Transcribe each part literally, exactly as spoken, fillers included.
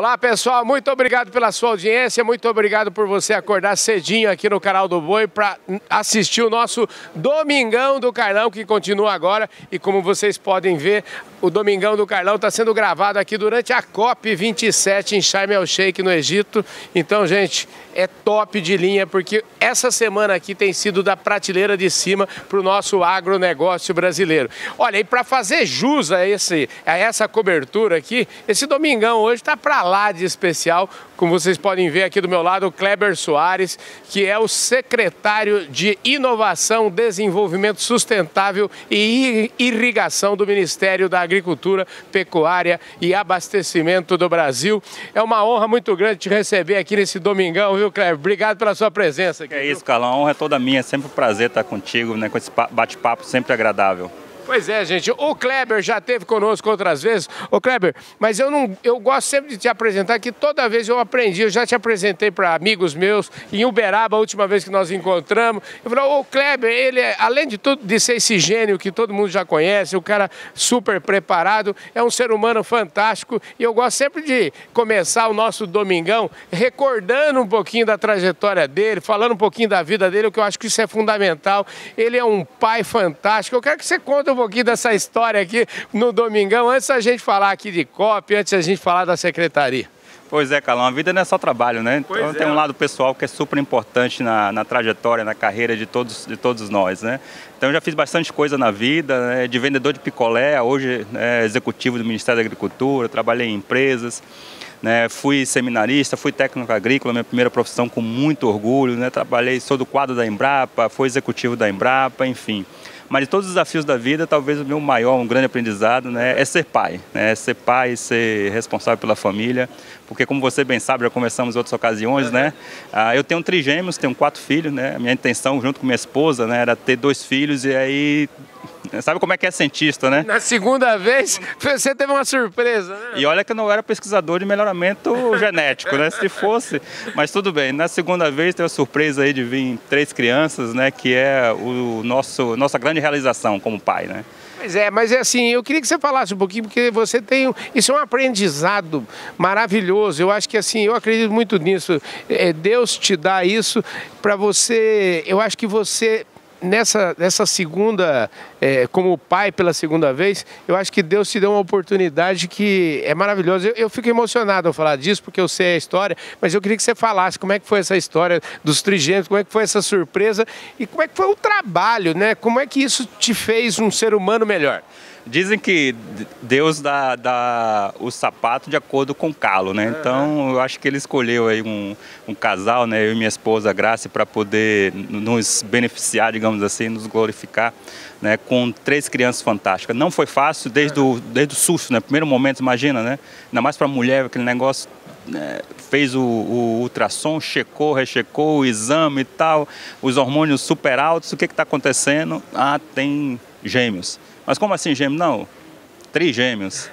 Olá, pessoal, muito obrigado pela sua audiência, muito obrigado por você acordar cedinho aqui no Canal do Boi para assistir o nosso Domingão do Carlão, que continua agora. E como vocês podem ver, o Domingão do Carlão está sendo gravado aqui durante a COP vinte e sete em Sharm El Sheikh, no Egito. Então, gente, é top de linha, porque essa semana aqui tem sido da prateleira de cima para o nosso agronegócio brasileiro. Olha, e para fazer jus a, esse, a essa cobertura aqui, esse Domingão hoje está para lá de especial. Como vocês podem ver aqui do meu lado, o Cléber Soares, que é o secretário de Inovação, Desenvolvimento Sustentável e Irrigação do Ministério da Agricultura, Pecuária e Abastecimento do Brasil. É uma honra muito grande te receber aqui nesse Domingão, viu, Cléber? Obrigado pela sua presença aqui. É isso, Carlão, a honra é toda minha, é sempre um prazer estar contigo, né, com esse bate-papo sempre agradável. Pois é, gente, o Cléber já esteve conosco outras vezes. Ô, Cléber, mas eu, não, eu gosto sempre de te apresentar, que toda vez eu aprendi, eu já te apresentei para amigos meus, em Uberaba, a última vez que nós encontramos. Eu falei, ô, Cléber, ele é, além de tudo, de ser esse gênio que todo mundo já conhece, o cara super preparado, é um ser humano fantástico, e eu gosto sempre de começar o nosso Domingão recordando um pouquinho da trajetória dele, falando um pouquinho da vida dele, que eu acho que isso é fundamental. Ele é um pai fantástico. Eu quero que você conte um Um pouquinho dessa história aqui no Domingão, antes da gente falar aqui de COP, antes da gente falar da secretaria. Pois é, Carlão, a vida não é só trabalho, né? Pois então é. Tem um lado pessoal que é super importante na, na trajetória, na carreira de todos, de todos nós, né? Então eu já fiz bastante coisa na vida, né? De vendedor de picolé, hoje é executivo do Ministério da Agricultura, trabalhei em empresas, né? Fui seminarista, fui técnico agrícola, minha primeira profissão com muito orgulho, né? Trabalhei, sou do quadro da Embrapa, fui executivo da Embrapa, enfim. Mas de todos os desafios da vida, talvez o meu maior, um grande aprendizado, né, é ser pai. Né? Ser pai, ser responsável pela família, porque como você bem sabe, já conversamos em outras ocasiões, uhum. né? Ah, eu tenho trigêmeos, tenho quatro filhos, né? A minha intenção, junto com minha esposa, né, era ter dois filhos e aí... Sabe como é que é cientista, né? Na segunda vez, você teve uma surpresa, né? E olha que eu não era pesquisador de melhoramento genético, né? Se fosse, mas tudo bem. Na segunda vez, teve a surpresa aí de vir três crianças, né? Que é o nosso, nossa grande realização como pai, né? Pois é, mas é assim, eu queria que você falasse um pouquinho, porque você tem, isso é um aprendizado maravilhoso. Eu acho que assim, eu acredito muito nisso. Deus te dá isso para você, eu acho que você... Nessa, nessa segunda, é, como pai pela segunda vez, eu acho que Deus te deu uma oportunidade que é maravilhosa. Eu, eu fico emocionado ao falar disso, porque eu sei a história, mas eu queria que você falasse como é que foi essa história dos trigêmeos, como é que foi essa surpresa e como é que foi o trabalho, né? Como é que isso te fez um ser humano melhor? Dizem que Deus dá, dá o sapato de acordo com o calo, né? Então, eu acho que ele escolheu aí um, um casal, né? Eu e minha esposa, Grace, para poder nos beneficiar, digamos assim, nos glorificar, né? Com três crianças fantásticas. Não foi fácil desde o, desde o susto, né? Primeiro momento, imagina, né? Ainda mais para a mulher, aquele negócio... Fez o, o ultrassom, checou, rechecou o exame e tal, os hormônios super altos, o que está acontecendo? Ah, tem gêmeos. Mas como assim gêmeos? Não, trigêmeos.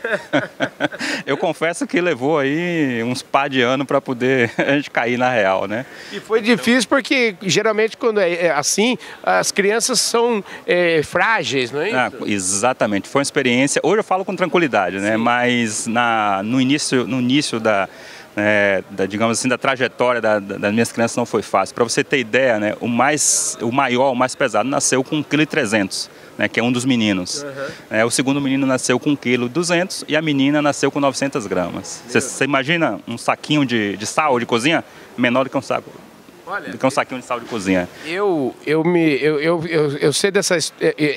Eu confesso que levou aí uns par de anos para poder a gente cair na real, né? E foi difícil porque geralmente quando é assim, as crianças são é, frágeis, não é isso? Ah, exatamente, foi uma experiência, hoje eu falo com tranquilidade, né? Sim. Mas na, no início, no início da... É, da, digamos assim, da trajetória da, da, das minhas crianças não foi fácil. Para você ter ideia, né, o, mais, o maior, o mais pesado, nasceu com um vírgula três quilos, né, que é um dos meninos. Uhum. É, o segundo menino nasceu com um vírgula dois quilos e a menina nasceu com novecentas gramas. Você imagina um saquinho de, de sal de cozinha menor do que um saco? Olha, do que um saquinho de sal de cozinha. Eu, eu, me, eu, eu, eu, eu sei dessa...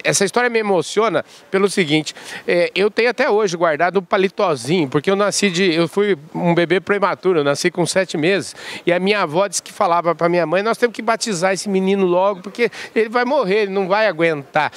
Essa história me emociona pelo seguinte, é, eu tenho até hoje guardado um palitozinho, porque eu nasci de... Eu fui um bebê prematuro, eu nasci com sete meses, e a minha avó disse que falava para minha mãe, nós temos que batizar esse menino logo, porque ele vai morrer, ele não vai aguentar.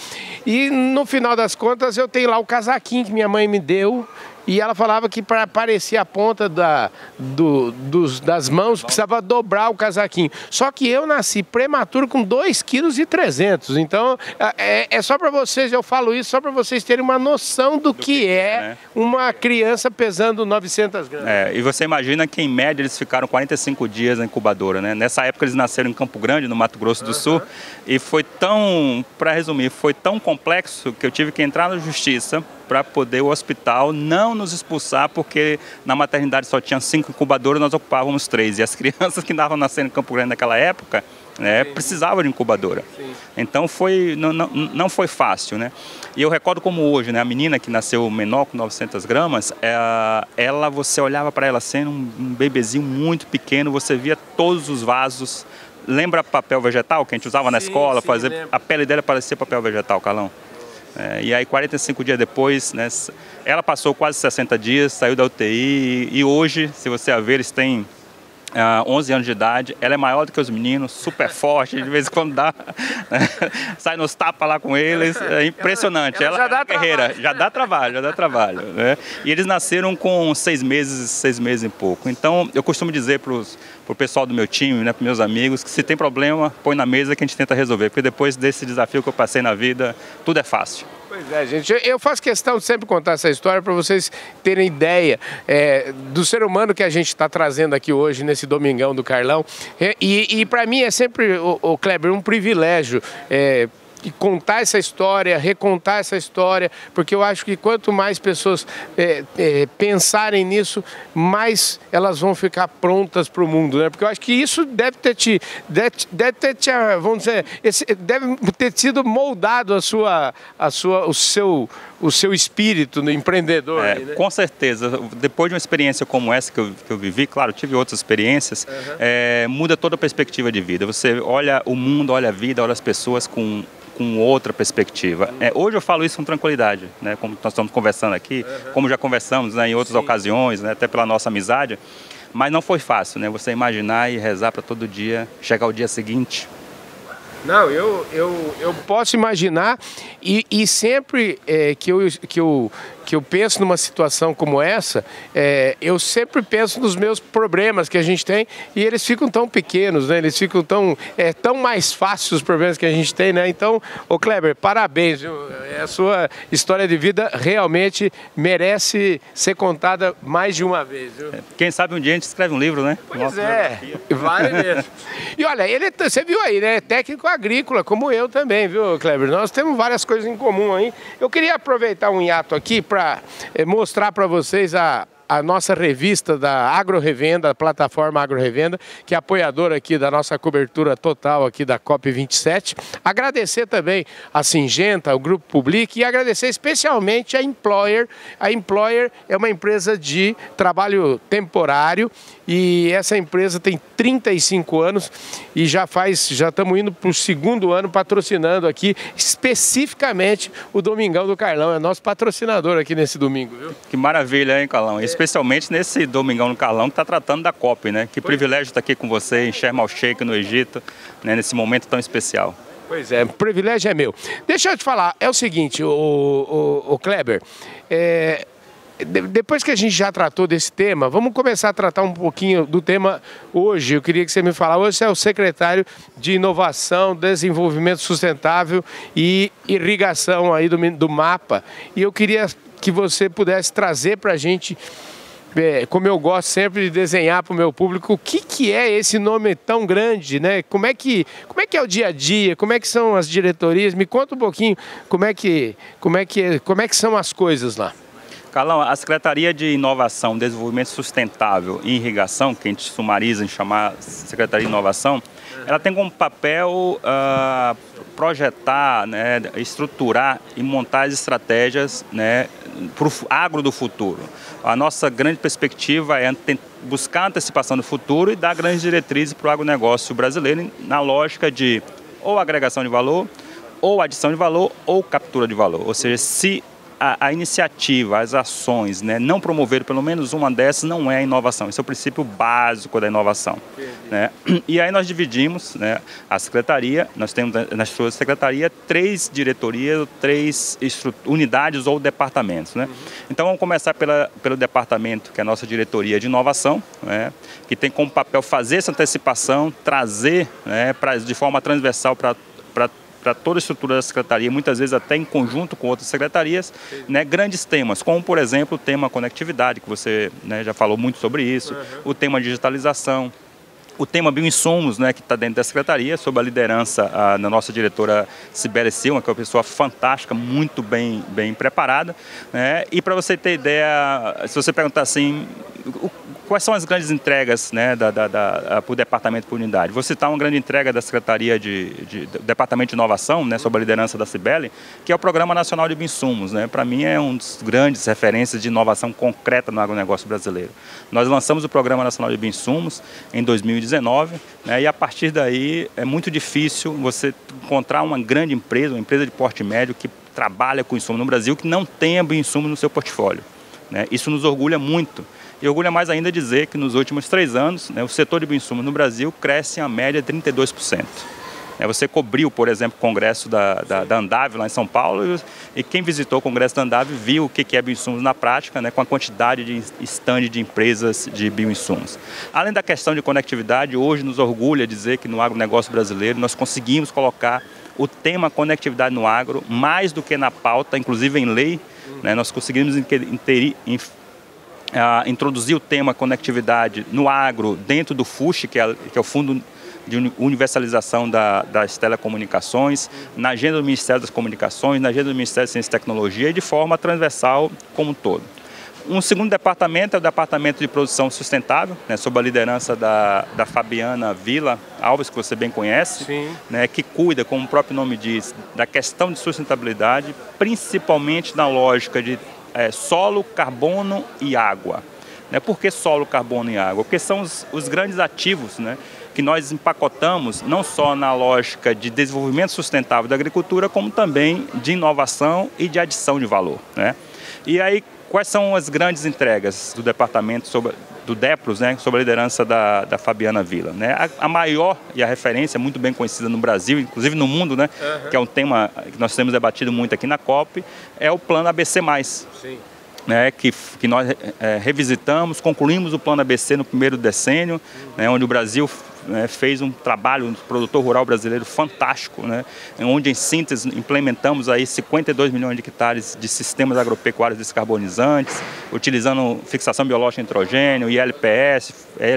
E no final das contas, eu tenho lá o casaquinho que minha mãe me deu, e ela falava que para aparecer a ponta da, do, dos, das mãos, precisava dobrar o casaquinho. Só que eu nasci prematuro com dois vírgula três quilos. Então, é, é só para vocês, eu falo isso, só para vocês terem uma noção do, do que, que é, né? Uma criança pesando novecentas gramas. É, e você imagina que, em média, eles ficaram quarenta e cinco dias na incubadora, né? Nessa época, eles nasceram em Campo Grande, no Mato Grosso do uhum. Sul. E foi tão, para resumir, foi tão complexo que eu tive que entrar na justiça... para poder o hospital não nos expulsar, porque na maternidade só tinha cinco incubadoras, nós ocupávamos três. E as crianças que estavam nascendo em Campo Grande naquela época, né, precisavam de incubadora. Sim. Então foi, não, não, não foi fácil, né? E eu recordo como hoje, né, a menina que nasceu menor, com novecentas gramas, ela, ela você olhava para ela sendo um, um bebezinho muito pequeno, você via todos os vasos. Lembra papel vegetal que a gente usava sim, na escola? Sim, fazer, a pele dela parecia papel vegetal, Calão. É, e aí quarenta e cinco dias depois, né, ela passou quase sessenta dias, saiu da U T I e, e hoje, se você a ver, eles têm ah, onze anos de idade, ela é maior do que os meninos, super forte, de vez em quando dá, né, sai nos tapas lá com eles, é impressionante. Ela, ela, ela já dá é guerreira, já dá trabalho, já dá trabalho. Né? E eles nasceram com seis meses, seis meses e pouco. Então, eu costumo dizer para o pro pessoal do meu time, né, para meus amigos, que se tem problema, põe na mesa que a gente tenta resolver, porque depois desse desafio que eu passei na vida, tudo é fácil. Pois é, gente. Eu faço questão de sempre contar essa história para vocês terem ideia é, do ser humano que a gente está trazendo aqui hoje, nesse Domingão do Carlão. E, e para mim é sempre, o, o Cléber, um privilégio é, contar essa história, recontar essa história, porque eu acho que quanto mais pessoas é, é, pensarem nisso, mais elas vão ficar prontas para o mundo, né? Porque eu acho que isso deve ter te, deve, deve ter te, vamos dizer, esse, deve ter sido moldado a sua, a sua, o seu, o seu espírito do empreendedor. É, aí, né? Com certeza. Depois de uma experiência como essa que eu, que eu vivi, claro, tive outras experiências, uhum. é, muda toda a perspectiva de vida. Você olha o mundo, olha a vida, olha as pessoas com com outra perspectiva. É, hoje eu falo isso com tranquilidade, né? Como nós estamos conversando aqui, uhum. como já conversamos, né, em outras Sim. ocasiões, né, até pela nossa amizade, mas não foi fácil, né? Você imaginar e rezar para todo dia, chegar o dia seguinte. Não, eu, eu, eu posso imaginar e, e sempre é, que, eu, que, eu, que eu penso numa situação como essa, é, eu sempre penso nos meus problemas que a gente tem e eles ficam tão pequenos, né? Eles ficam tão, é, tão mais fáceis os problemas que a gente tem, né? Então, ô Cléber, parabéns, viu? A sua história de vida realmente merece ser contada mais de uma vez, viu? Quem sabe um dia a gente escreve um livro, né? Pois Nossa é, biografia. Vale mesmo. E olha, ele, você viu aí, né? Técnico agrícola, como eu também, viu, Cléber? Nós temos várias coisas em comum aí. Eu queria aproveitar um hiato aqui para é, mostrar para vocês a, a nossa revista da AgroRevenda, a plataforma AgroRevenda, que é apoiadora aqui da nossa cobertura total aqui da COP vinte e sete. Agradecer também a Syngenta, o Grupo Public, e agradecer especialmente a Employer. A Employer é uma empresa de trabalho temporário e essa empresa tem trinta e cinco anos e já faz, já estamos indo para o segundo ano patrocinando aqui, especificamente o Domingão do Carlão, é nosso patrocinador aqui nesse domingo, viu? Que maravilha, hein, Carlão? É. Especialmente nesse Domingão do Carlão que está tratando da COP, né? Que pois privilégio estar aqui com você em Sharm El Sheikh, no Egito, né? Nesse momento tão especial. Pois é, o privilégio é meu. Deixa eu te falar, é o seguinte, o, o, o Cléber, é... depois que a gente já tratou desse tema, vamos começar a tratar um pouquinho do tema hoje. Eu queria que você me falasse. Hoje você é o secretário de Inovação, Desenvolvimento Sustentável e Irrigação aí do, do MAPA. E eu queria que você pudesse trazer para a gente, é, como eu gosto sempre de desenhar para o meu público, o que, que é esse nome tão grande, né? Como é que, como é que é o dia a dia? Como é que são as diretorias? Me conta um pouquinho como é que, como é que, como é que são as coisas lá. Carlão, a Secretaria de Inovação, Desenvolvimento Sustentável e Irrigação, que a gente sumariza em chamar Secretaria de Inovação, ela tem como papel uh, projetar, né, estruturar e montar as estratégias, né, para o agro do futuro. A nossa grande perspectiva é buscar a antecipação do futuro e dar grandes diretrizes para o agronegócio brasileiro na lógica de ou agregação de valor, ou adição de valor, ou captura de valor. Ou seja, se A, a iniciativa, as ações, né, não promover pelo menos uma dessas não é inovação. Esse é o princípio básico da inovação. Né? E aí nós dividimos, né, a secretaria, nós temos na sua secretaria três diretorias, três unidades ou departamentos. Né? Uhum. Então vamos começar pela, pelo departamento, que é a nossa diretoria de inovação, né, que tem como papel fazer essa antecipação, trazer, né, pra, de forma transversal para para toda a estrutura da secretaria, muitas vezes até em conjunto com outras secretarias, né, grandes temas, como, por exemplo, o tema conectividade, que você, né, já falou muito sobre isso, uhum. o tema digitalização, O tema bioinsumos, né, que está dentro da Secretaria, sob a liderança a, da nossa diretora Cibele Silva, que é uma pessoa fantástica, muito bem, bem preparada. Né? E para você ter ideia, se você perguntar assim, o, quais são as grandes entregas, né, da, da, da, por departamento por unidade? Vou citar uma grande entrega da Secretaria de, de, de Departamento de Inovação, né, sob a liderança da Cibele, que é o Programa Nacional de Bioinsumos. Né? Para mim é um dos grandes referências de inovação concreta no agronegócio brasileiro. Nós lançamos o Programa Nacional de Bioinsumos em dois mil e dezenove, né, e a partir daí é muito difícil você encontrar uma grande empresa, uma empresa de porte médio que trabalha com insumo no Brasil, que não tenha bioinsumo no seu portfólio. Né? Isso nos orgulha muito. E orgulha mais ainda dizer que nos últimos três anos, né, o setor de bioinsumos no Brasil cresce em a média de trinta e dois por cento. Você cobriu, por exemplo, o congresso da, da, da Andave lá em São Paulo, e quem visitou o congresso da Andave viu o que é bioinsumos na prática, né, com a quantidade de stand de empresas de bioinsumos. Além da questão de conectividade, hoje nos orgulha dizer que no agronegócio brasileiro nós conseguimos colocar o tema conectividade no agro mais do que na pauta, inclusive em lei, né, nós conseguimos interir, uh, introduzir o tema conectividade no agro dentro do FUSH, que é, que é o Fundo de Universalização da, das Telecomunicações, na agenda do Ministério das Comunicações, na agenda do Ministério da Ciência e Tecnologia e de forma transversal como um todo. Um segundo departamento é o Departamento de Produção Sustentável, né, sob a liderança da, da Fabiana Villa Alves, que você bem conhece, né, que cuida, como o próprio nome diz, da questão de sustentabilidade, principalmente na lógica de é, solo, carbono e água. Né, por que solo, carbono e água? Porque são os, os grandes ativos, né, que nós empacotamos não só na lógica de desenvolvimento sustentável da agricultura, como também de inovação e de adição de valor. Né? E aí, quais são as grandes entregas do departamento, sobre, do DEPROS, né, sob a liderança da, da Fabiana Villa? Né? A, a maior e a referência, muito bem conhecida no Brasil, inclusive no mundo, né, uhum. que é um tema que nós temos debatido muito aqui na COP, é o Plano A B C mais. Sim. Né, que, que nós é, revisitamos, concluímos o Plano A B C no primeiro decênio, uhum. né, onde o Brasil... Né, fez um trabalho, um produtor rural brasileiro fantástico, né, onde em síntese implementamos aí cinquenta e dois milhões de hectares de sistemas agropecuários descarbonizantes, utilizando fixação biológica em nitrogênio, I L P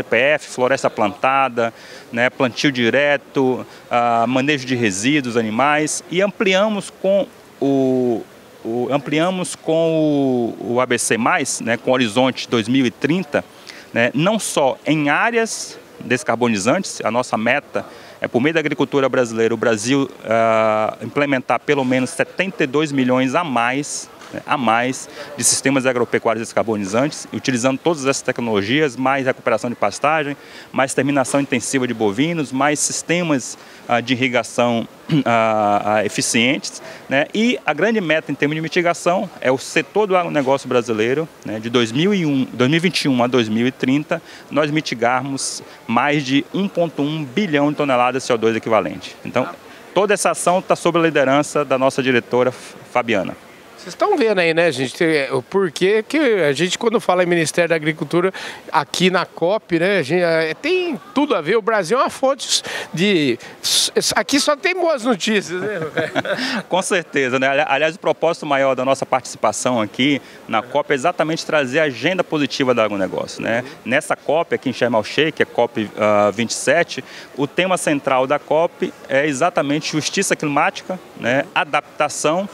F, floresta plantada, né, plantio direto, uh, manejo de resíduos animais, e ampliamos com o, o, ampliamos com o, o A B C mais, né, com o horizonte dois mil e trinta, né, não só em áreas descarbonizantes. A nossa meta é, por meio da agricultura brasileira, o Brasil uh, implementar pelo menos setenta e dois milhões a mais, né, a mais de sistemas agropecuários descarbonizantes, utilizando todas essas tecnologias, mais recuperação de pastagem, mais terminação intensiva de bovinos, mais sistemas uh, de irrigação uh, uh, eficientes. Né, e a grande meta em termos de mitigação é o setor do agronegócio brasileiro, né, de dois mil e vinte e um a dois mil e trinta, nós mitigarmos mais de um ponto um bilhão de toneladas de C O dois equivalente. Então, toda essa ação está sob a liderança da nossa diretora Fabiana. Vocês estão vendo aí, né, gente, o porquê que a gente, quando fala em Ministério da Agricultura, aqui na COP, né, a gente, tem tudo a ver. O Brasil é uma fonte de... Aqui só tem boas notícias, né? Com certeza, né? Aliás, o propósito maior da nossa participação aqui na COP é exatamente trazer a agenda positiva do agronegócio, né? Uhum. Nessa COP, aqui em Sharm El Sheikh, que é COP vinte e sete, o tema central da COP é exatamente justiça climática, né, adaptação,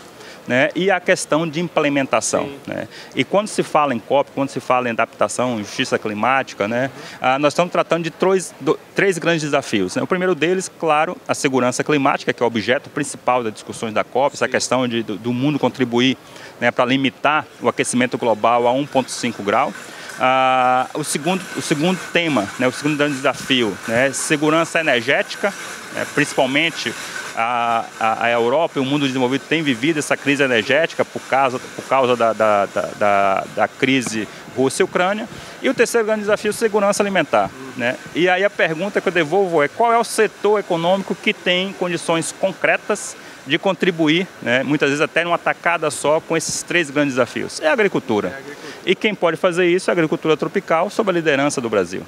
né, e a questão de implementação. Né? E quando se fala em COP, quando se fala em adaptação, justiça climática, né, ah, nós estamos tratando de três, do, três grandes desafios. Né? O primeiro deles, claro, a segurança climática, que é o objeto principal das discussões da COP, essa questão de, do, do mundo contribuir, né, para limitar o aquecimento global a um ponto cinco graus. Ah, o, segundo, o segundo tema, né, o segundo grande desafio, né, é segurança energética, né, principalmente... A, a, a Europa e o mundo desenvolvido tem vivido essa crise energética por causa, por causa da, da, da, da crise Rússia-Ucrânia. E o terceiro grande desafio é segurança alimentar. Né? E aí a pergunta que eu devolvo é qual é o setor econômico que tem condições concretas de contribuir, né, muitas vezes até numa tacada só, com esses três grandes desafios. É a agricultura. É a agricultura. E quem pode fazer isso é a agricultura tropical, sob a liderança do Brasil.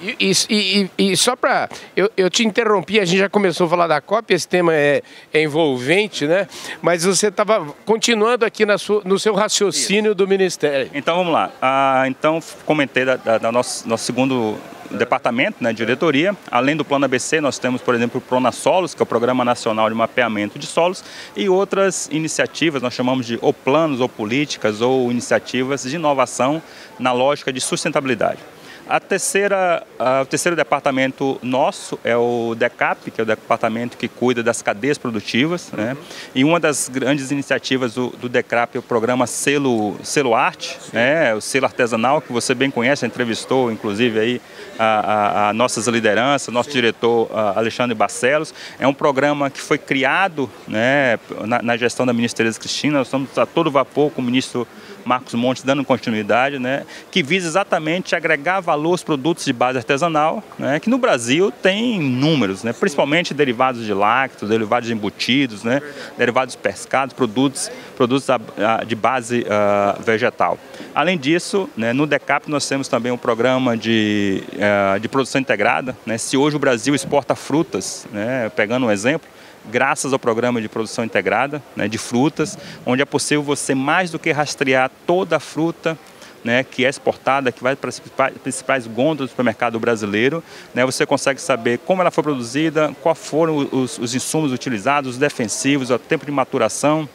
E, e, e, e só para... Eu, eu te interrompi, a gente já começou a falar da COP, esse tema é, é envolvente, né? Mas você estava continuando aqui na sua, no seu raciocínio. Isso. Do Ministério. Então, vamos lá. Ah, então, comentei da, da, da nosso, nosso segundo departamento, né, diretoria. Além do Plano A B C, nós temos, por exemplo, o Pronassolos, que é o Programa Nacional de Mapeamento de Solos, e outras iniciativas, nós chamamos de ou planos, ou políticas, ou iniciativas de inovação na lógica de sustentabilidade. A terceira, a, o terceiro departamento nosso é o DECAP, que é o departamento que cuida das cadeias produtivas, né? E uma das grandes iniciativas do, do DECAP é o programa Selo, Selo Arte, né? O selo artesanal, que você bem conhece, entrevistou inclusive aí a, a, a nossas lideranças, nosso diretor a Alexandre Barcelos. É um programa que foi criado, né, na, na gestão da ministra Tereza Cristina. Nós estamos a todo vapor com o ministro Marcos Montes dando continuidade, né, que visa exatamente agregar valor aos produtos de base artesanal, né, que no Brasil tem números, né, principalmente derivados de lácteos, derivados de embutidos, né, derivados de pescados, produtos, produtos de base uh, vegetal. Além disso, né, no DECAP nós temos também um programa de, uh, de produção integrada, né. Se hoje o Brasil exporta frutas, né, pegando um exemplo, graças ao programa de produção integrada, né, de frutas, onde é possível você mais do que rastrear toda a fruta, né, que é exportada, que vai para as principais gôndolas do supermercado brasileiro, né, você consegue saber como ela foi produzida, quais foram os, os insumos utilizados, os defensivos, o tempo de maturação,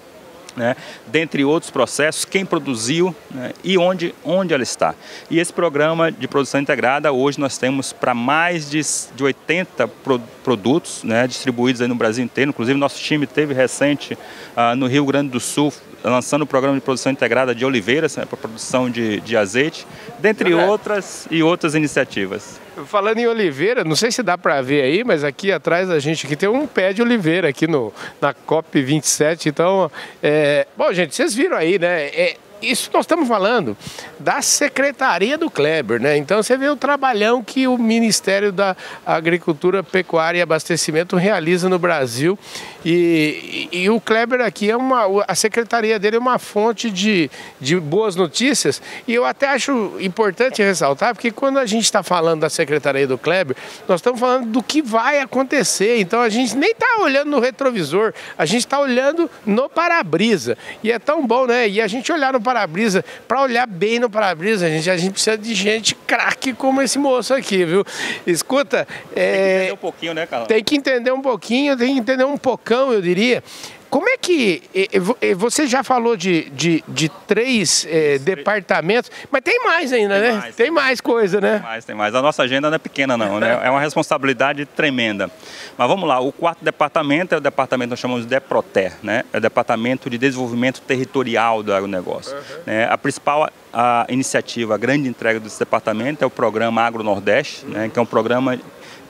né, dentre outros processos, quem produziu, né, e onde, onde ela está. E esse programa de produção integrada, hoje nós temos para mais de, de oitenta pro, produtos, né, distribuídos aí no Brasil inteiro. Inclusive, nosso time teve recente ah, no Rio Grande do Sul, lançando o programa de produção integrada de oliveiras, né, para produção de, de azeite, dentre outras e outras iniciativas. Falando em oliveira, não sei se dá para ver aí, mas aqui atrás da gente aqui tem um pé de oliveira aqui no, na COP vinte e sete. Então, é... bom, gente, vocês viram aí, né? É... Isso nós estamos falando da Secretaria do Cléber, né? Então você vê o trabalhão que o Ministério da Agricultura, Pecuária e Abastecimento realiza no Brasil. E, e, e o Cléber aqui é uma... A secretaria dele é uma fonte de, de boas notícias. E eu até acho importante ressaltar, porque quando a gente está falando da Secretaria do Cléber, nós estamos falando do que vai acontecer. Então a gente nem está olhando no retrovisor, a gente está olhando no para-brisa. E é tão bom, né? E a gente olhar no para para-brisa, para olhar bem no para-brisa, a gente, a gente precisa de gente craque como esse moço aqui, viu? Escuta, é, tem que entender um pouquinho, né, Carlão? Tem que entender um pouquinho, tem que entender um pocão, eu diria. Como é que... Você já falou de, de, de três é, departamentos, mas tem mais ainda, tem né? Mais, tem mais coisa, né? Tem mais, tem mais. A nossa agenda não é pequena, não, né? É uma responsabilidade tremenda. Mas vamos lá, o quarto departamento é o departamento que nós chamamos de DEPROTER, né? É o Departamento de Desenvolvimento Territorial do Agronegócio. Uhum. É, a principal... A iniciativa, a grande entrega desse departamento é o programa AgroNordeste, né, que é um programa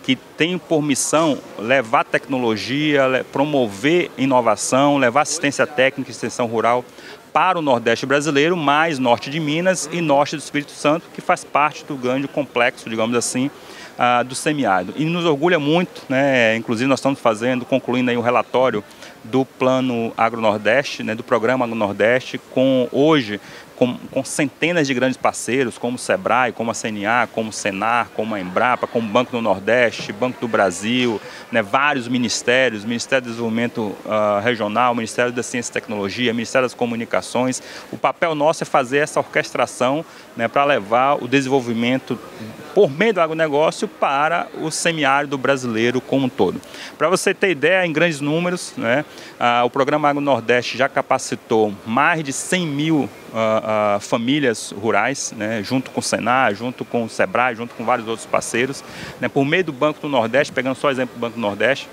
que tem por missão levar tecnologia, promover inovação, levar assistência técnica e extensão rural para o Nordeste brasileiro, mais norte de Minas e norte do Espírito Santo, que faz parte do grande complexo, digamos assim, do semiárido. E nos orgulha muito, né? Inclusive nós estamos fazendo, concluindo aí um relatório do Plano AgroNordeste, né? Do Programa AgroNordeste, com hoje com, com centenas de grandes parceiros, como o SEBRAE, como a C N A, como o SENAR, como a Embrapa, como o Banco do Nordeste, Banco do Brasil, né? Vários ministérios, Ministério do Desenvolvimento uh, Regional, Ministério da Ciência e Tecnologia, Ministério das Comunicações. O papel nosso é fazer essa orquestração, né? Para levar o desenvolvimento por meio do agronegócio para o semiárido brasileiro como um todo. Para você ter ideia, em grandes números, né, ah, o programa AgroNordeste já capacitou mais de cem mil ah, ah, famílias rurais, né, junto com o SENAR, junto com o SEBRAE, junto com vários outros parceiros, né, por meio do Banco do Nordeste, pegando só o exemplo do Banco do Nordeste.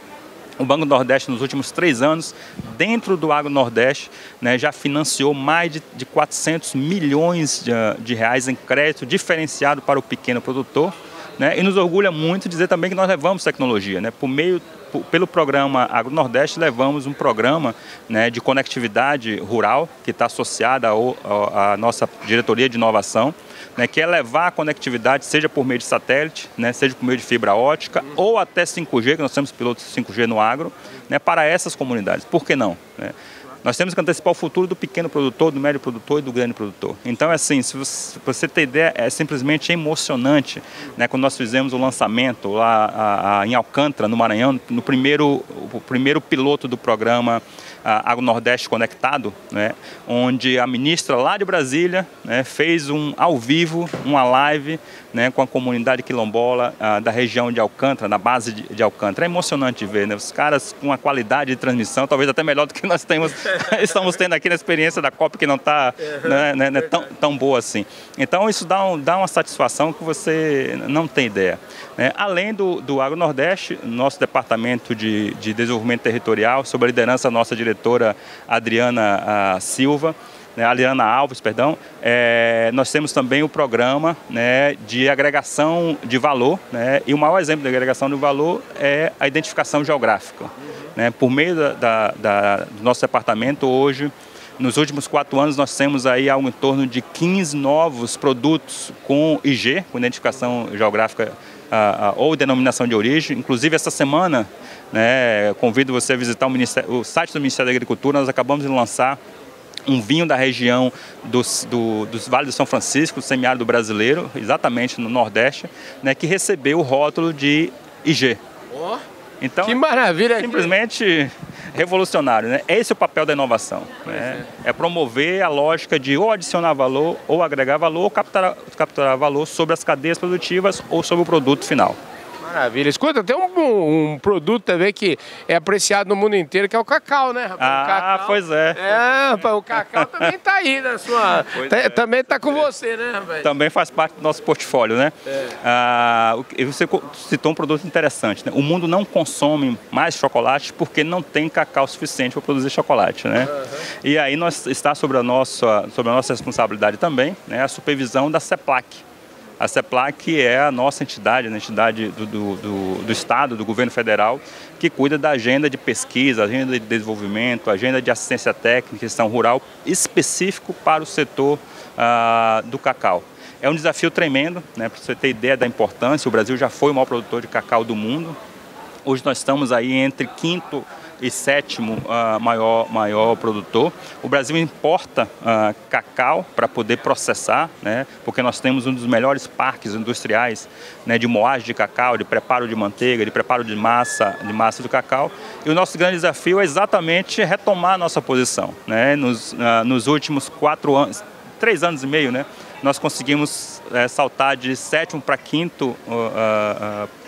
O Banco do Nordeste, nos últimos três anos, dentro do AgroNordeste, né, já financiou mais de, de quatrocentos milhões de, de reais em crédito diferenciado para o pequeno produtor. Né, e nos orgulha muito dizer também que nós levamos tecnologia. Né, por meio, por, pelo programa AgroNordeste, levamos um programa, né, de conectividade rural, que está associado à nossa diretoria de inovação, né, que é levar a conectividade, seja por meio de satélite, né, seja por meio de fibra ótica, uhum, ou até cinco G, que nós temos pilotos cinco G no agro, né, para essas comunidades. Por que não? Né? Nós temos que antecipar o futuro do pequeno produtor, do médio produtor e do grande produtor. Então, é assim, se você, pra você ter ideia, é simplesmente emocionante, né? Quando nós fizemos o lançamento lá a, a, em Alcântara, no Maranhão, no primeiro, o primeiro piloto do programa a, AgroNordeste Conectado, né? Onde a ministra lá de Brasília, né, fez um ao vivo, uma live, né, com a comunidade quilombola a, da região de Alcântara, na base de, de Alcântara. É emocionante ver, né? Os caras com a qualidade de transmissão, talvez até melhor do que nós temos, estamos tendo aqui na experiência da COP, que não está né, né, né, tão, tão boa assim. Então isso dá, um, dá uma satisfação que você não tem ideia. É, além do, do AgroNordeste, nosso departamento de, de desenvolvimento territorial, sob a liderança da nossa diretora Adriana a Silva, né, Adriana Alves, perdão, é, nós temos também o programa, né, de agregação de valor, né, e o maior exemplo de agregação de valor é a identificação geográfica. Né, por meio da, da, da, do nosso departamento hoje, nos últimos quatro anos nós temos aí algo em torno de quinze novos produtos com I G, com identificação geográfica ah, ah, ou denominação de origem. Inclusive essa semana, né, convido você a visitar o, o site do Ministério da Agricultura, nós acabamos de lançar um vinho da região dos, do, dos Vales do São Francisco, do semiárido brasileiro, exatamente no Nordeste, né, que recebeu o rótulo de I G. Oh. Então, que maravilha! Simplesmente revolucionário, né? Esse é o papel da inovação, né? É promover a lógica de ou adicionar valor, ou agregar valor, ou capturar, capturar valor sobre as cadeias produtivas ou sobre o produto final. Maravilha. Escuta, tem um, um produto também que é apreciado no mundo inteiro, que é o cacau, né, rapaz? Ah, o cacau, pois é. É, rapaz, o cacau também está aí na sua... Tá, é, também está com você, né, rapaz? Também faz parte do nosso portfólio, né? É. Ah, você citou um produto interessante, né? O mundo não consome mais chocolate porque não tem cacau suficiente para produzir chocolate, né? Uhum. E aí nós, está sobre a, nossa, sobre a nossa responsabilidade também, né, a supervisão da CEPLAC. A CEPLAC é a nossa entidade, a entidade do, do, do, do Estado, do governo federal, que cuida da agenda de pesquisa, agenda de desenvolvimento, agenda de assistência técnica, gestão rural, específico para o setor ah, do cacau. É um desafio tremendo, né, para você ter ideia da importância. O Brasil já foi o maior produtor de cacau do mundo. Hoje nós estamos aí entre quinto e sétimo uh, maior, maior produtor. O Brasil importa uh, cacau para poder processar, né, porque nós temos um dos melhores parques industriais, né, de moagem de cacau, de preparo de manteiga, de preparo de massa, de massa do cacau. E o nosso grande desafio é exatamente retomar a nossa posição, né? Nos, uh, nos últimos quatro anos, três anos e meio, né, nós conseguimos uh, saltar de sétimo para quinto uh, uh,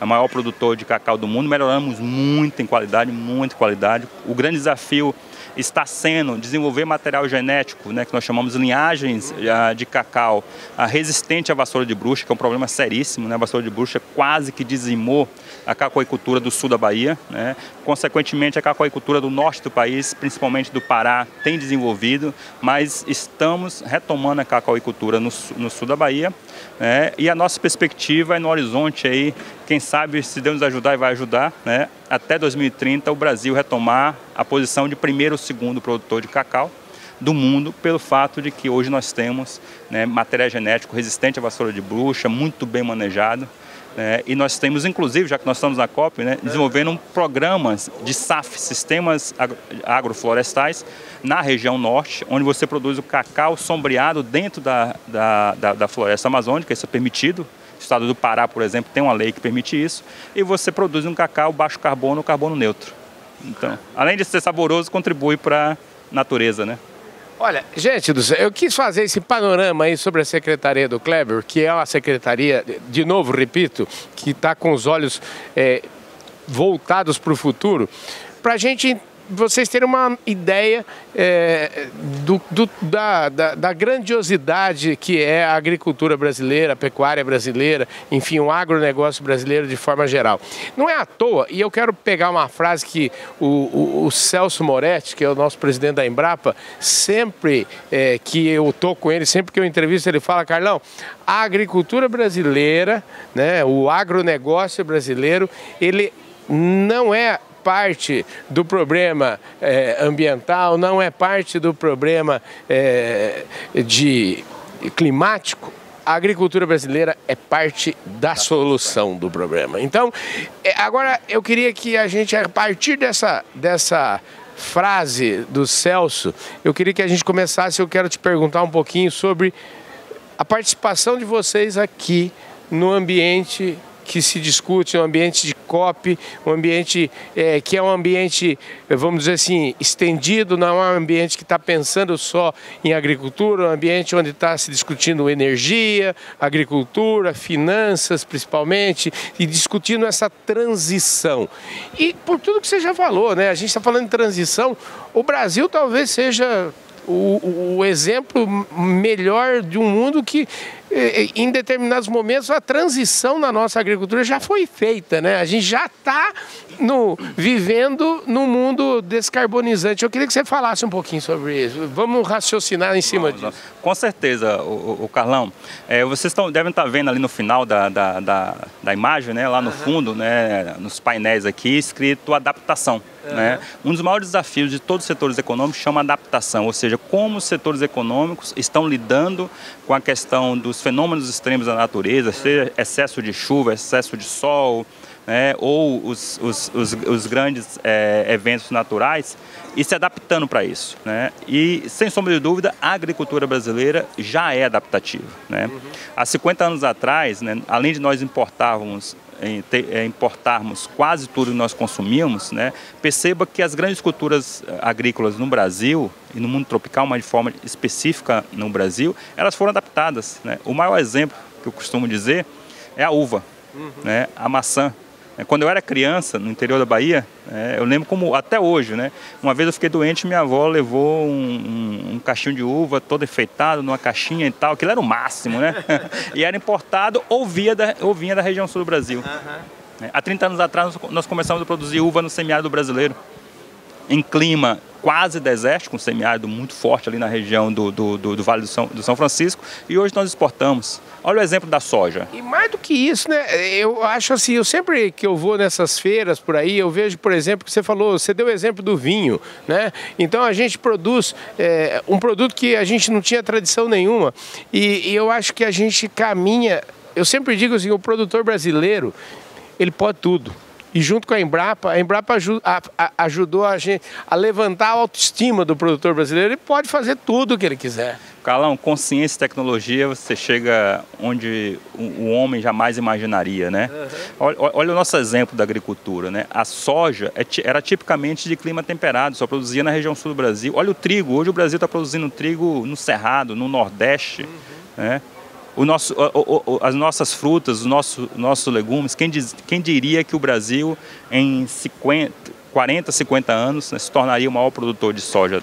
o maior produtor de cacau do mundo. Melhoramos muito em qualidade, muito qualidade. O grande desafio está sendo desenvolver material genético, né, que nós chamamos de linhagens uh, de cacau uh, resistente à vassoura de bruxa, que é um problema seríssimo, né? A vassoura de bruxa quase que dizimou a cacauicultura do sul da Bahia, né? Consequentemente, a cacauicultura do norte do país, principalmente do Pará, tem desenvolvido, mas estamos retomando a cacauicultura no, no sul da Bahia, né? E a nossa perspectiva é no horizonte aí, quem sabe, se Deus nos ajudar, e vai ajudar, né, até dois mil e trinta o Brasil retomar a posição de primeiro ou segundo produtor de cacau do mundo, pelo fato de que hoje nós temos, né, material genético resistente à vassoura de bruxa, muito bem manejado, né, e nós temos, inclusive, já que nós estamos na COP, né, desenvolvendo um programas de S A F, sistemas agroflorestais, na região norte, onde você produz o cacau sombreado dentro da, da, da, da floresta amazônica. Isso é permitido. O estado do Pará, por exemplo, tem uma lei que permite isso. E você produz um cacau baixo carbono ou carbono neutro. Então, além de ser saboroso, contribui para a natureza, né? Olha, gente do céu, eu quis fazer esse panorama aí sobre a Secretaria do Cléber, que é uma secretaria, de novo, repito, que está com os olhos é, voltados para o futuro, para a gente... vocês terem uma ideia é, do, do, da, da, da grandiosidade que é a agricultura brasileira, a pecuária brasileira, enfim, o agronegócio brasileiro de forma geral. Não é à toa, e eu quero pegar uma frase que o, o, o Celso Moretti, que é o nosso presidente da Embrapa, sempre é, que eu estou com ele, sempre que eu entrevisto, ele fala: Carlão, a agricultura brasileira, né, o agronegócio brasileiro, ele não é... parte do problema eh, ambiental, não é parte do problema eh, de climático. A agricultura brasileira é parte da solução do problema. Então, agora eu queria que a gente, a partir dessa, dessa frase do Celso, eu queria que a gente começasse, eu quero te perguntar um pouquinho sobre a participação de vocês aqui no ambiente que se discute, um ambiente de COP, um ambiente é, que é um ambiente, vamos dizer assim, estendido, não é um ambiente que está pensando só em agricultura, um ambiente onde está se discutindo energia, agricultura, finanças principalmente, e discutindo essa transição. E por tudo que você já falou, né? A gente está falando de transição, o Brasil talvez seja O, o exemplo melhor de um mundo que, em determinados momentos, a transição na nossa agricultura já foi feita, né? A gente já está vivendo num mundo descarbonizante. Eu queria que você falasse um pouquinho sobre isso. Vamos raciocinar em cima Vamos, disso. Com certeza, o, o Carlão. É, vocês tão, devem estar vendo ali no final da, da, da, da imagem, né? Lá no uhum. fundo, né? Nos painéis aqui, escrito adaptação. Uhum. Né? Um dos maiores desafios de todos os setores econômicos chama adaptação, ou seja, como os setores econômicos estão lidando com a questão dos fenômenos extremos da natureza, uhum. seja excesso de chuva, excesso de sol, né? Ou os, os, os, os grandes é, eventos naturais, e se adaptando para isso. Né? E, sem sombra de dúvida, a agricultura brasileira já é adaptativa. Né? Uhum. Há cinquenta anos atrás, né, além de nós importávamos importarmos quase tudo que nós consumimos, né? Perceba que as grandes culturas agrícolas no Brasil e no mundo tropical, mas de forma específica no Brasil, elas foram adaptadas. Né? O maior exemplo que eu costumo dizer é a uva, uhum. né? A maçã. Quando eu era criança, no interior da Bahia, eu lembro como até hoje, né? Uma vez eu fiquei doente, minha avó levou um, um, um caixinho de uva todo enfeitado numa caixinha e tal, aquilo era o máximo, né? E era importado ou, via da, ou vinha da região sul do Brasil. Uhum. Há trinta anos atrás nós começamos a produzir uva no semiárido brasileiro, em clima quase desértico, um semiárido muito forte ali na região do, do, do, do Vale do São, do São Francisco, e hoje nós exportamos. Olha o exemplo da soja. E mais do que isso, né? Eu acho assim, eu sempre que eu vou nessas feiras por aí, eu vejo, por exemplo, que você falou, você deu o exemplo do vinho, né? Então a gente produz é, um produto que a gente não tinha tradição nenhuma, e, e eu acho que a gente caminha, eu sempre digo assim, o produtor brasileiro, ele pode tudo. E junto com a Embrapa, a Embrapa ajudou a gente a levantar a autoestima do produtor brasileiro. Ele pode fazer tudo o que ele quiser. Carlão, consciência e tecnologia, você chega onde o homem jamais imaginaria, né? Uhum. Olha, olha o nosso exemplo da agricultura, né? A soja era tipicamente de clima temperado, só produzia na região sul do Brasil. Olha o trigo, hoje o Brasil está produzindo trigo no Cerrado, no Nordeste, uhum. né? O nosso, o, o, as nossas frutas, os nossos, nossos legumes, quem, diz, quem diria que o Brasil em cinquenta, quarenta, cinquenta anos, né, se tornaria o maior produtor de soja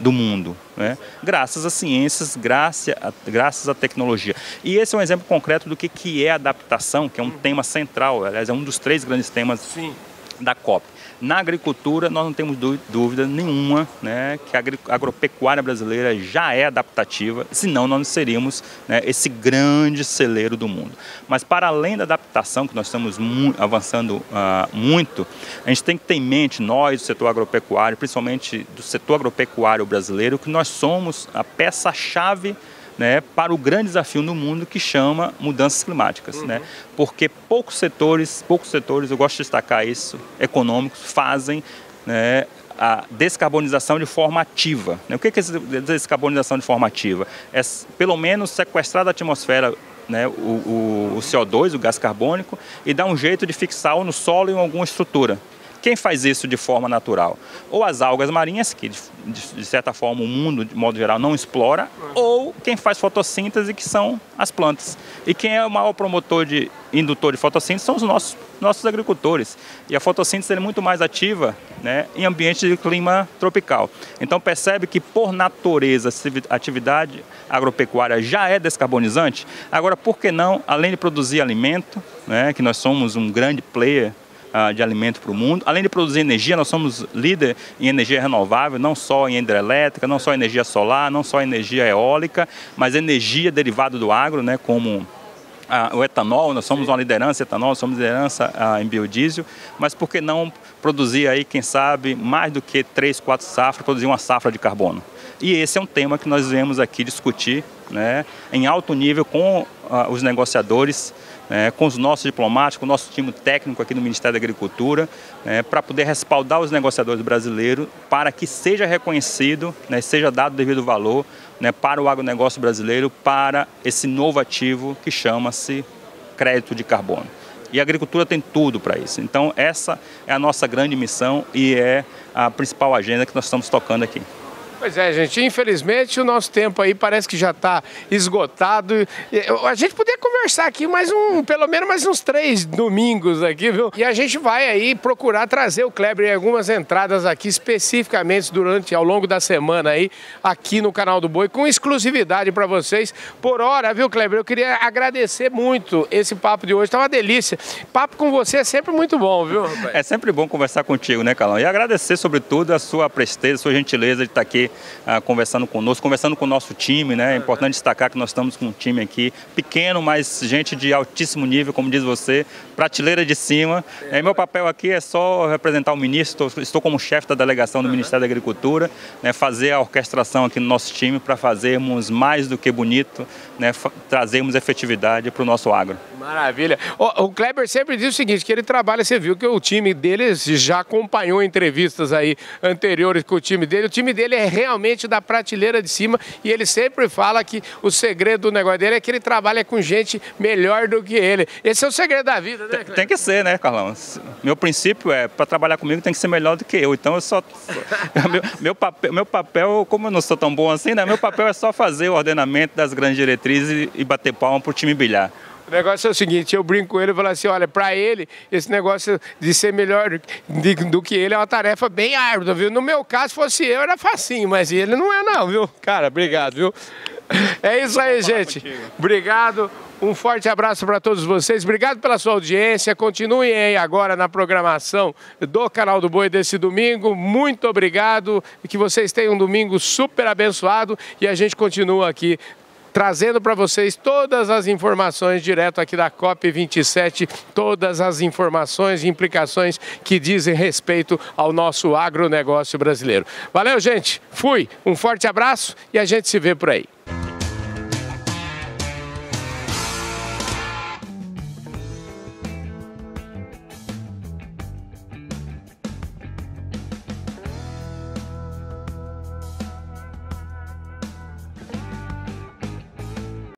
do mundo, né? Graças às ciências, graças à, graças à tecnologia. E esse é um exemplo concreto do que, que é adaptação, que é um tema central, aliás, é um dos três grandes temas Sim. da COP. Na agricultura, nós não temos dúvida nenhuma, né, que a agropecuária brasileira já é adaptativa, senão nós não seríamos, né, esse grande celeiro do mundo. Mas para além da adaptação, que nós estamos mu avançando uh, muito, a gente tem que ter em mente, nós do setor agropecuário, principalmente do setor agropecuário brasileiro, que nós somos a peça-chave, né, para o grande desafio no mundo que chama mudanças climáticas, uhum. né? Porque poucos setores, poucos setores, eu gosto de destacar isso, econômicos, fazem, né, a descarbonização de forma ativa. Né? O que é descarbonização de forma ativa? É pelo menos sequestrar da atmosfera, né, o, o, o C O dois, o gás carbônico, e dar um jeito de fixá-lo no solo em alguma estrutura. Quem faz isso de forma natural? Ou as algas marinhas, que de, de certa forma o mundo, de modo geral, não explora, ou quem faz fotossíntese, que são as plantas. E quem é o maior promotor de indutor de fotossíntese são os nossos, nossos agricultores. E a fotossíntese é muito mais ativa, né, em ambiente de clima tropical. Então percebe que, por natureza, a atividade agropecuária já é descarbonizante. Agora, por que não, além de produzir alimento, né, que nós somos um grande player de alimento para o mundo. Além de produzir energia, nós somos líder em energia renovável, não só em hidrelétrica, não só em energia solar, não só em energia eólica, mas energia derivada do agro, né, como ah, o etanol. Nós somos Sim. uma liderança em etanol, somos liderança ah, em biodiesel, mas por que não produzir aí, quem sabe, mais do que três, quatro safras, produzir uma safra de carbono? E esse é um tema que nós viemos aqui discutir, né, em alto nível com ah, os negociadores é, com os nossos diplomáticos, com o nosso time técnico aqui no Ministério da Agricultura, é, para poder respaldar os negociadores brasileiros para que seja reconhecido, né, seja dado o devido valor, né, para o agronegócio brasileiro, para esse novo ativo que chama-se crédito de carbono. E a agricultura tem tudo para isso. Então essa é a nossa grande missão e é a principal agenda que nós estamos tocando aqui. Pois é, gente, infelizmente o nosso tempo aí parece que já está esgotado. A gente poderia conversar aqui mais um, pelo menos mais uns três domingos aqui, viu? E a gente vai aí procurar trazer o Cléber em algumas entradas aqui, especificamente durante, ao longo da semana aí, aqui no Canal do Boi, com exclusividade para vocês. Por hora, viu, Cléber? Eu queria agradecer muito esse papo de hoje, tá uma delícia. Papo com você é sempre muito bom, viu, rapaz? É sempre bom conversar contigo, né, Carlão? E agradecer, sobretudo, a sua presteza, a sua gentileza de estar aqui conversando conosco, conversando com o nosso time, né? É importante destacar que nós estamos com um time aqui pequeno, mas gente de altíssimo nível, como diz você, prateleira de cima. É, meu papel aqui é só representar o ministro, estou como chefe da delegação do Ministério da Agricultura, né? Fazer a orquestração aqui no nosso time para fazermos mais do que bonito, né? Trazermos efetividade para o nosso agro. Maravilha. O, o Cléber sempre diz o seguinte, que ele trabalha, você viu que o time dele já acompanhou entrevistas aí anteriores com o time dele, o time dele é realmente da prateleira de cima e ele sempre fala que o segredo do negócio dele é que ele trabalha com gente melhor do que ele. Esse é o segredo da vida, né, Cléber? Tem que ser, né, Carlão? Meu princípio é, para trabalhar comigo tem que ser melhor do que eu, então eu só... meu, meu, papel, meu papel, como eu não sou tão bom assim, né, meu papel é só fazer o ordenamento das grandes diretrizes e, e bater palma para o time bilhar. O negócio é o seguinte, eu brinco com ele e falo assim, olha, para ele, esse negócio de ser melhor de, do que ele é uma tarefa bem árdua, viu? No meu caso, fosse eu, era facinho, mas ele não é não, viu? Cara, obrigado, viu? É isso aí, gente. Obrigado. Um forte abraço para todos vocês. Obrigado pela sua audiência. Continuem aí agora na programação do Canal do Boi desse domingo. Muito obrigado. Que vocês tenham um domingo super abençoado e a gente continua aqui trazendo para vocês todas as informações direto aqui da COP vinte e sete, todas as informações e implicações que dizem respeito ao nosso agronegócio brasileiro. Valeu, gente. Fui. Um forte abraço e a gente se vê por aí.